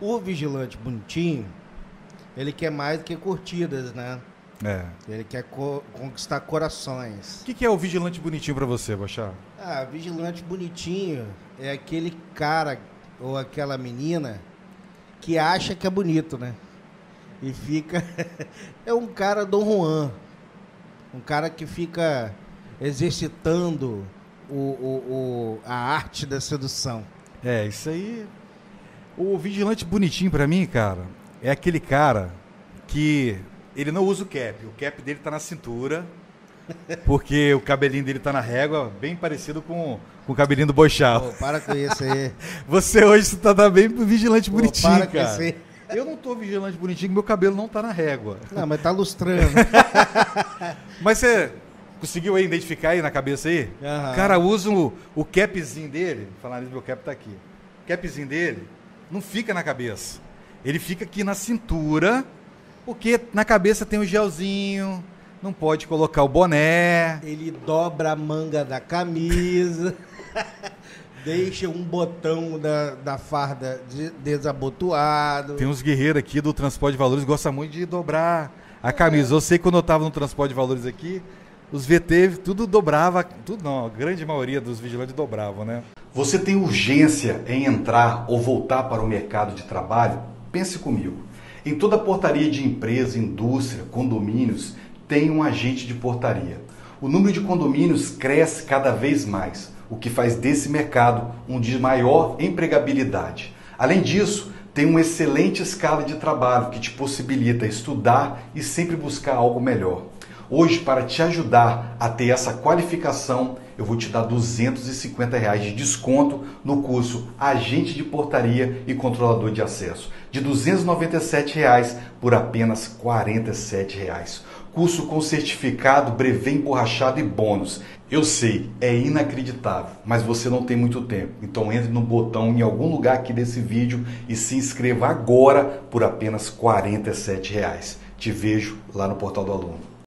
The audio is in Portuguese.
O vigilante bonitinho, ele quer mais do que curtidas, né? É. Ele quer conquistar corações. O que é o vigilante bonitinho pra você, Bochá? Ah, vigilante bonitinho é aquele cara ou aquela menina que acha que é bonito, né? E fica... é um cara Dom Juan. Um cara que fica exercitando a arte da sedução. É, isso aí... O vigilante bonitinho pra mim, cara, é aquele cara que ele não usa o cap. O cap dele tá na cintura, porque o cabelinho dele tá na régua, bem parecido com o cabelinho do Boixá. Pô, para com isso aí. Você hoje se tá bem vigilante bonitinho, para cara. Com isso aí. Eu não tô vigilante bonitinho, meu cabelo não tá na régua. Não, mas tá lustrando. Mas você conseguiu aí identificar aí na cabeça aí? Uhum. O cara usa o capzinho dele, falando que meu cap tá aqui. O capzinho dele... não fica na cabeça. Ele fica aqui na cintura, porque na cabeça tem um gelzinho, não pode colocar o boné. Ele dobra a manga da camisa, deixa um botão da farda desabotoado. Tem uns guerreiros aqui do Transporte de Valores que gostam muito de dobrar a camisa. Eu sei que quando eu estava no Transporte de Valores aqui, os VT tudo dobrava, tudo não, a grande maioria dos vigilantes dobravam, né? Você tem urgência em entrar ou voltar para o mercado de trabalho? Pense comigo. Em toda portaria de empresa, indústria, condomínios, tem um agente de portaria. O número de condomínios cresce cada vez mais, o que faz desse mercado um de maior empregabilidade. Além disso, tem uma excelente escala de trabalho que te possibilita estudar e sempre buscar algo melhor. Hoje, para te ajudar a ter essa qualificação, eu vou te dar R$250 de desconto no curso Agente de Portaria e Controlador de Acesso. De R$297 por apenas R$47. Curso com certificado, brevê emborrachado e bônus. Eu sei, é inacreditável, mas você não tem muito tempo. Então entre no botão em algum lugar aqui desse vídeo e se inscreva agora por apenas R$47. Te vejo lá no Portal do Aluno.